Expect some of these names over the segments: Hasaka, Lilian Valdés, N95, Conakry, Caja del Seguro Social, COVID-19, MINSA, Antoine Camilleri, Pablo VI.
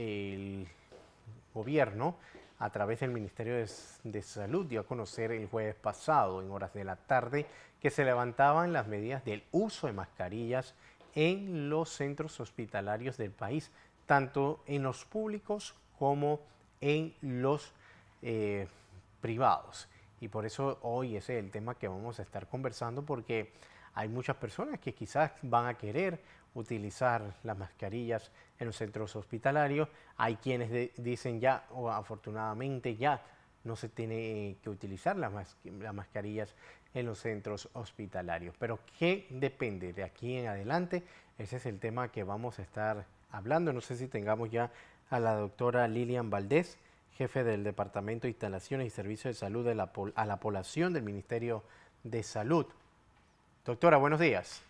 el gobierno, a través del Ministerio de Salud, dio a conocer el jueves pasado, en horas de la tarde, que se levantaban las medidas del uso de mascarillas en los centros hospitalarios del país, tanto en los públicos como en los privados. Y por eso hoy ese es el tema que vamos a estar conversando, porque hay muchas personas que quizás van a querer utilizar las mascarillas en los centros hospitalarios. Hay quienes dicen ya, o afortunadamente ya, no se tiene que utilizar las mascarillas en los centros hospitalarios. Pero ¿qué depende de aquí en adelante? Ese es el tema que vamos a estar hablando. No sé si tengamos ya a la doctora Lilian Valdés, jefe del Departamento de Instalaciones y Servicios de Salud a la Población del Ministerio de Salud. Doctora, buenos días.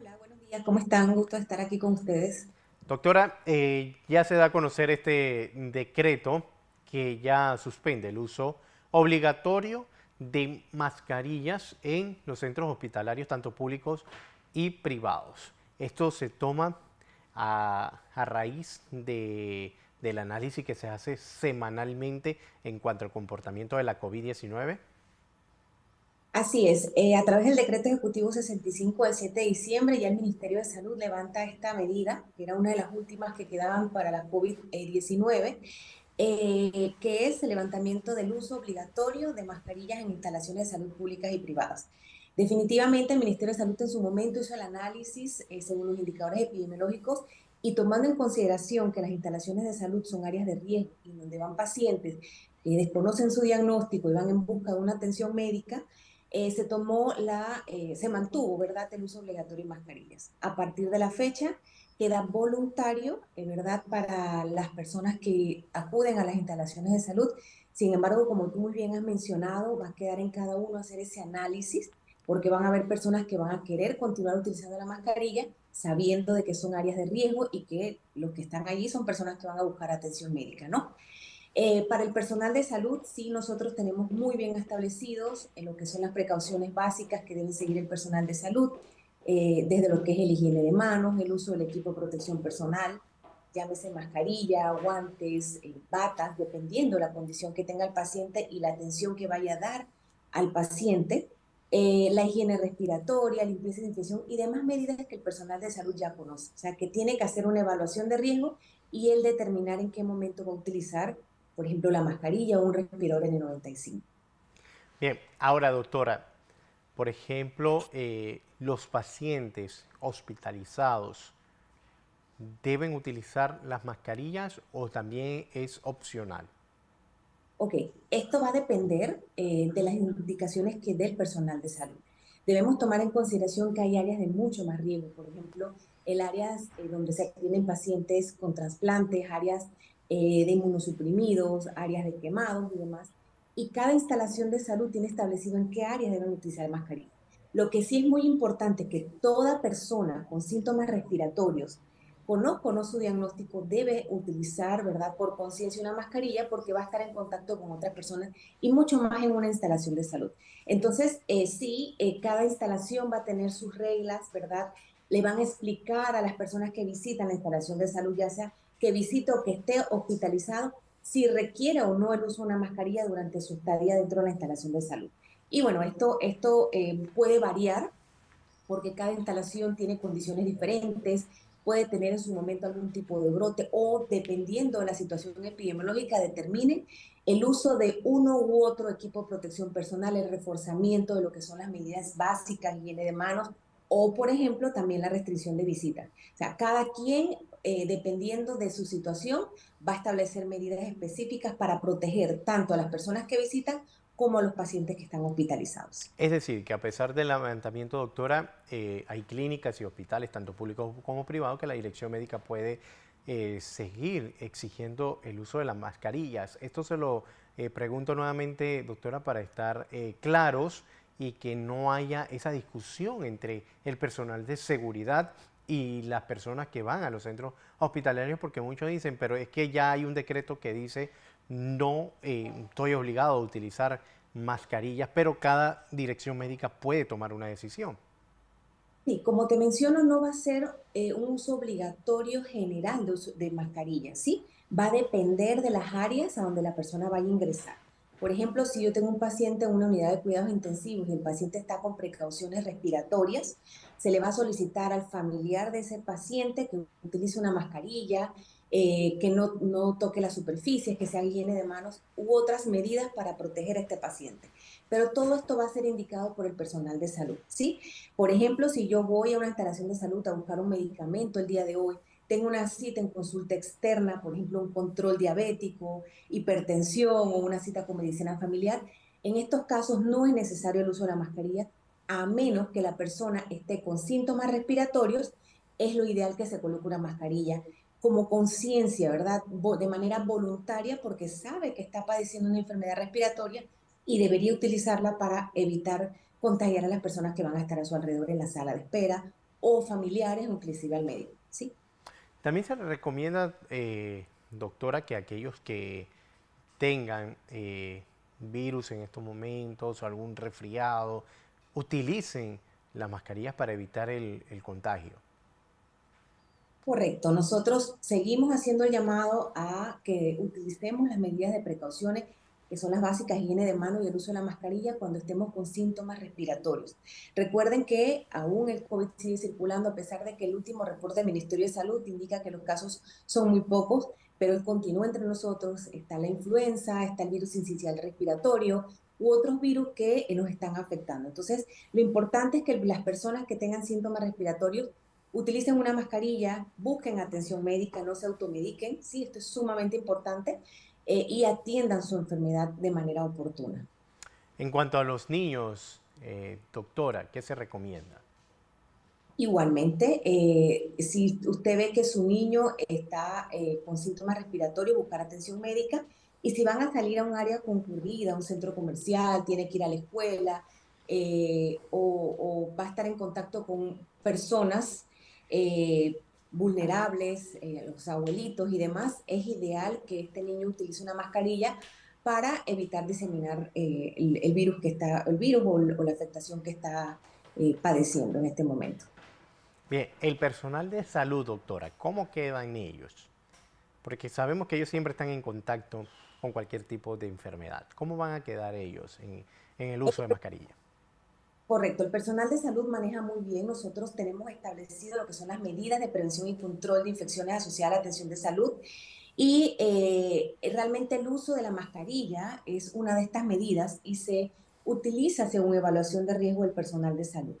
Hola, buenos días. ¿Cómo están? Un gusto estar aquí con ustedes. Doctora, ya se da a conocer este decreto que ya suspende el uso obligatorio de mascarillas en los centros hospitalarios, tanto públicos y privados. Esto se toma a raíz del análisis que se hace semanalmente en cuanto al comportamiento de la COVID-19. Así es, a través del decreto ejecutivo 65 del 7 de diciembre ya el Ministerio de Salud levanta esta medida, que era una de las últimas que quedaban para la COVID-19, que es el levantamiento del uso obligatorio de mascarillas en instalaciones de salud públicas y privadas. Definitivamente el Ministerio de Salud en su momento hizo el análisis según los indicadores epidemiológicos y tomando en consideración que las instalaciones de salud son áreas de riesgo y donde van pacientes que desconocen su diagnóstico y van en busca de una atención médica, se mantuvo, ¿verdad?, el uso obligatorio de mascarillas. A partir de la fecha queda voluntario, ¿verdad?, para las personas que acuden a las instalaciones de salud. Sin embargo, como tú muy bien has mencionado, va a quedar en cada uno hacer ese análisis, porque van a haber personas que van a querer continuar utilizando la mascarilla, sabiendo de que son áreas de riesgo y que los que están allí son personas que van a buscar atención médica, ¿no? Para el personal de salud, sí, nosotros tenemos muy bien establecidos en lo que son las precauciones básicas que deben seguir el personal de salud, desde lo que es el higiene de manos, el uso del equipo de protección personal, llámese mascarilla, guantes, batas, dependiendo la condición que tenga el paciente y la atención que vaya a dar al paciente, la higiene respiratoria, limpieza y desinfección y demás medidas que el personal de salud ya conoce. O sea, que tiene que hacer una evaluación de riesgo y él determinar en qué momento va a utilizar, por ejemplo, la mascarilla o un respirador N95. Bien, ahora doctora, por ejemplo, los pacientes hospitalizados, ¿deben utilizar las mascarillas o también es opcional? Ok, esto va a depender de las indicaciones que dé el personal de salud. Debemos tomar en consideración que hay áreas de mucho más riesgo, por ejemplo, el áreas donde se atienden pacientes con trasplantes, áreas de inmunosuprimidos, áreas de quemados y demás. Y cada instalación de salud tiene establecido en qué áreas deben utilizar mascarilla. Lo que sí es muy importante es que toda persona con síntomas respiratorios, conozca su diagnóstico, debe utilizar, ¿verdad?, por conciencia una mascarilla porque va a estar en contacto con otras personas y mucho más en una instalación de salud. Entonces, cada instalación va a tener sus reglas, ¿verdad? Le van a explicar a las personas que visitan la instalación de salud, ya sea que visite o que esté hospitalizado, si requiere o no el uso de una mascarilla durante su estadía dentro de la instalación de salud. Y bueno, esto puede variar porque cada instalación tiene condiciones diferentes, puede tener en su momento algún tipo de brote o, dependiendo de la situación epidemiológica, determine el uso de uno u otro equipo de protección personal, el reforzamiento de lo que son las medidas básicas, higiene de manos o, por ejemplo, también la restricción de visitas. O sea, cada quien, dependiendo de su situación, va a establecer medidas específicas para proteger tanto a las personas que visitan como a los pacientes que están hospitalizados. Es decir, que a pesar del levantamiento, doctora, hay clínicas y hospitales, tanto públicos como privados, que la dirección médica puede seguir exigiendo el uso de las mascarillas. Esto se lo pregunto nuevamente, doctora, para estar claros y que no haya esa discusión entre el personal de seguridad y las personas que van a los centros hospitalarios, porque muchos dicen, pero es que ya hay un decreto que dice no estoy obligado a utilizar mascarillas, pero cada dirección médica puede tomar una decisión. Sí, como te menciono, no va a ser un uso obligatorio general de mascarillas, ¿sí? Va a depender de las áreas a donde la persona vaya a ingresar. Por ejemplo, si yo tengo un paciente en una unidad de cuidados intensivos y el paciente está con precauciones respiratorias, se le va a solicitar al familiar de ese paciente que utilice una mascarilla, que no toque las superficies, que sea higiene de manos u otras medidas para proteger a este paciente. Pero todo esto va a ser indicado por el personal de salud, ¿sí? Por ejemplo, si yo voy a una instalación de salud a buscar un medicamento el día de hoy, tengo una cita en consulta externa, por ejemplo, un control diabético, hipertensión o una cita con medicina familiar, en estos casos no es necesario el uso de la mascarilla, a menos que la persona esté con síntomas respiratorios. Es lo ideal que se coloque una mascarilla como conciencia, ¿verdad? De manera voluntaria, porque sabe que está padeciendo una enfermedad respiratoria y debería utilizarla para evitar contagiar a las personas que van a estar a su alrededor en la sala de espera o familiares, inclusive al médico, ¿sí? También se recomienda, doctora, que aquellos que tengan virus en estos momentos o algún resfriado, utilicen las mascarillas para evitar el contagio. Correcto. Nosotros seguimos haciendo el llamado a que utilicemos las medidas de precauciones, que son las básicas, higiene de mano y el uso de la mascarilla cuando estemos con síntomas respiratorios. Recuerden que aún el COVID sigue circulando, a pesar de que el último reporte del Ministerio de Salud indica que los casos son muy pocos, pero él continúa entre nosotros. Está la influenza, está el virus sincicial respiratorio u otros virus que nos están afectando. Entonces, lo importante es que las personas que tengan síntomas respiratorios utilicen una mascarilla, busquen atención médica, no se automediquen, sí, esto es sumamente importante, y atiendan su enfermedad de manera oportuna. En cuanto a los niños, doctora, ¿qué se recomienda? Igualmente, si usted ve que su niño está con síntomas respiratorios, buscar atención médica, y si van a salir a un área concurrida, a un centro comercial, tiene que ir a la escuela, o va a estar en contacto con personas vulnerables, los abuelitos y demás, es ideal que este niño utilice una mascarilla para evitar diseminar el virus o la afectación que está padeciendo en este momento. Bien, el personal de salud, doctora, ¿cómo quedan ellos? Porque sabemos que ellos siempre están en contacto con cualquier tipo de enfermedad. ¿Cómo van a quedar ellos en el uso de mascarilla? Correcto, el personal de salud maneja muy bien. Nosotros tenemos establecido lo que son las medidas de prevención y control de infecciones asociadas a la atención de salud, y realmente el uso de la mascarilla es una de estas medidas y se utiliza según evaluación de riesgo del personal de salud.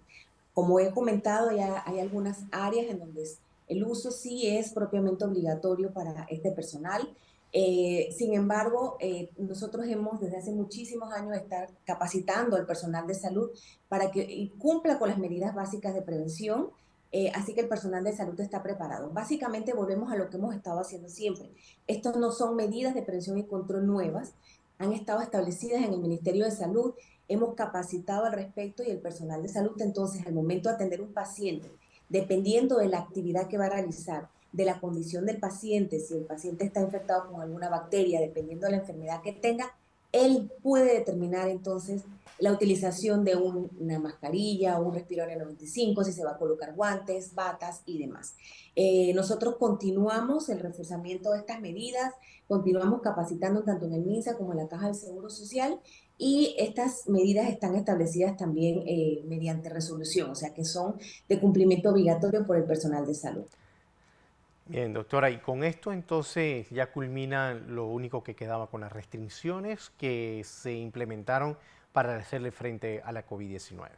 Como he comentado, ya hay algunas áreas en donde el uso sí es propiamente obligatorio para este personal. Sin embargo, nosotros hemos desde hace muchísimos años estar capacitando al personal de salud para que cumpla con las medidas básicas de prevención, así que el personal de salud está preparado. Básicamente volvemos a lo que hemos estado haciendo siempre. Estas no son medidas de prevención y control nuevas, han estado establecidas en el Ministerio de Salud, hemos capacitado al respecto, y el personal de salud entonces al momento de atender un paciente, dependiendo de la actividad que va a realizar, de la condición del paciente, si el paciente está infectado con alguna bacteria, dependiendo de la enfermedad que tenga, él puede determinar entonces la utilización de una mascarilla o un respirador N95, si se va a colocar guantes, batas y demás. Nosotros continuamos el reforzamiento de estas medidas, continuamos capacitando tanto en el MINSA como en la Caja del Seguro Social, y estas medidas están establecidas también mediante resolución, o sea que son de cumplimiento obligatorio por el personal de salud. Bien, doctora, y con esto entonces ya culmina lo único que quedaba con las restricciones que se implementaron para hacerle frente a la COVID-19.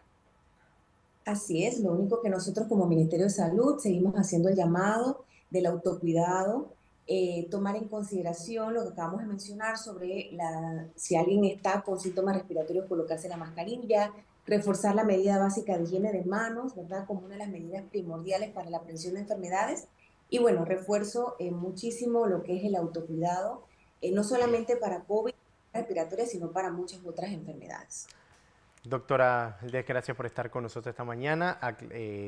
Así es, lo único que nosotros como Ministerio de Salud seguimos haciendo el llamado del autocuidado, tomar en consideración lo que acabamos de mencionar sobre si alguien está con síntomas respiratorios, colocarse la mascarilla, reforzar la medida básica de higiene de manos, ¿verdad?, como una de las medidas primordiales para la prevención de enfermedades. Y bueno, refuerzo muchísimo lo que es el autocuidado, no solamente para COVID respiratoria, sino para muchas otras enfermedades. Doctora Valdés, gracias por estar con nosotros esta mañana,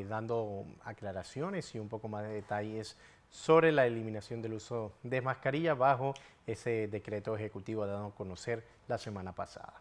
dando aclaraciones y un poco más de detalles sobre la eliminación del uso de mascarilla bajo ese decreto ejecutivo dado a conocer la semana pasada.